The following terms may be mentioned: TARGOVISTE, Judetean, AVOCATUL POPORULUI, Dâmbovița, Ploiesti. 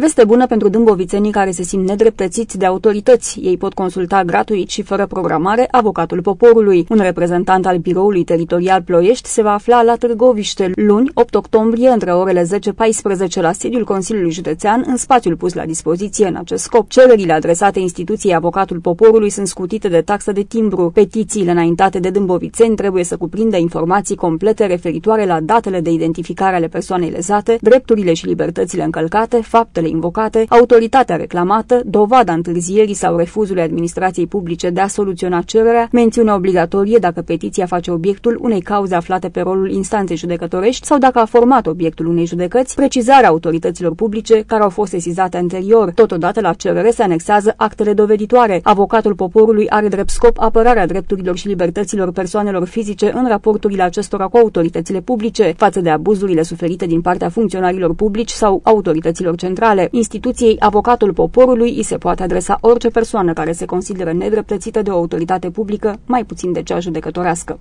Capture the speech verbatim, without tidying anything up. Veste bună pentru dâmbovițenii care se simt nedreptățiți de autorități. Ei pot consulta gratuit și fără programare Avocatul Poporului. Un reprezentant al Biroului Teritorial Ploiești se va afla la Târgoviște luni, opt octombrie, între orele zece paisprezece la sediul Consiliului Județean, în spațiul pus la dispoziție în acest scop. Cererile adresate instituției Avocatul Poporului sunt scutite de taxă de timbru. Petițiile înaintate de dâmbovițeni trebuie să cuprindă informații complete referitoare la datele de identificare ale persoanei lezate, drepturile și libertățile încălcate, faptele invocate, autoritatea reclamată, dovada întârzierii sau refuzului administrației publice de a soluționa cererea, mențiune obligatorie dacă petiția face obiectul unei cauze aflate pe rolul instanței judecătorești sau dacă a format obiectul unei judecăți, precizarea autorităților publice care au fost sesizate anterior. Totodată la cerere se anexează actele doveditoare. Avocatul Poporului are drept scop apărarea drepturilor și libertăților persoanelor fizice în raporturile acestora cu autoritățile publice, față de abuzurile suferite din partea funcționarilor publici sau autorităților centrale. Instituției Avocatul Poporului îi se poate adresa orice persoană care se consideră nedreptățită de o autoritate publică, mai puțin de cea judecătorească.